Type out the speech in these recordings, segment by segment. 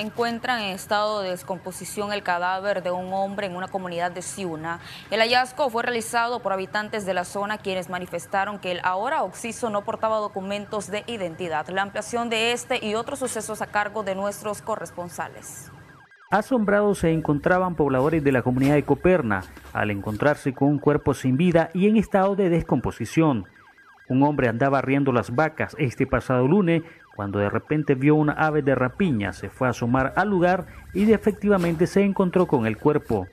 encuentran en estado de descomposición el cadáver de un hombre en una comunidad de Siuna. El hallazgo fue realizado por habitantes de la zona, quienes manifestaron que el ahora occiso no portaba documentos de identidad. La ampliación de este y otros sucesos a cargo de nuestros corresponsales. Asombrados se encontraban pobladores de la comunidad de Coperna al encontrarse con un cuerpo sin vida y en estado de descomposición. Un hombre andaba arriando las vacas este pasado lunes cuando de repente vio una ave de rapiña, se fue a asomar al lugar y efectivamente se encontró con el cuerpo.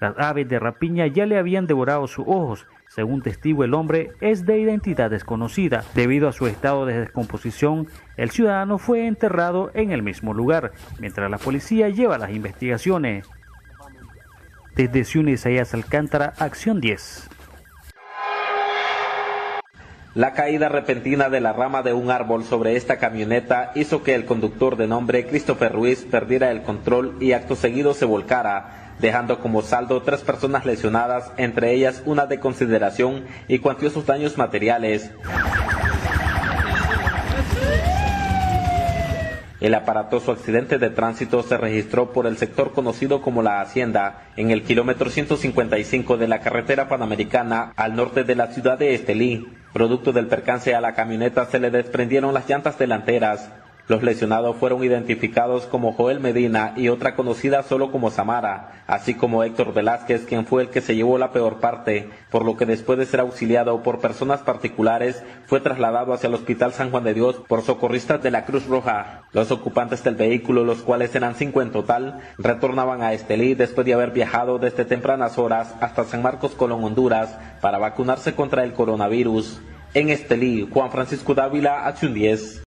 Las aves de rapiña ya le habían devorado sus ojos. Según testigo, el hombre es de identidad desconocida. Debido a su estado de descomposición, el ciudadano fue enterrado en el mismo lugar, mientras la policía lleva las investigaciones. Desde Ciudad Isaías Alcántara, Acción 10. La caída repentina de la rama de un árbol sobre esta camioneta hizo que el conductor de nombre Christopher Ruiz perdiera el control y acto seguido se volcara, dejando como saldo 3 personas lesionadas, entre ellas una de consideración y cuantiosos daños materiales. El aparatoso accidente de tránsito se registró por el sector conocido como La Hacienda, en el kilómetro 155 de la carretera Panamericana, al norte de la ciudad de Estelí. Producto del percance, a la camioneta se le desprendieron las llantas delanteras. Los lesionados fueron identificados como Joel Medina y otra conocida solo como Samara, así como Héctor Velázquez, quien fue el que se llevó la peor parte, por lo que después de ser auxiliado por personas particulares, fue trasladado hacia el Hospital San Juan de Dios por socorristas de la Cruz Roja. Los ocupantes del vehículo, los cuales eran 5 en total, retornaban a Estelí después de haber viajado desde tempranas horas hasta San Marcos, Colón, Honduras, para vacunarse contra el coronavirus. En Estelí, Juan Francisco Dávila, Acción 10.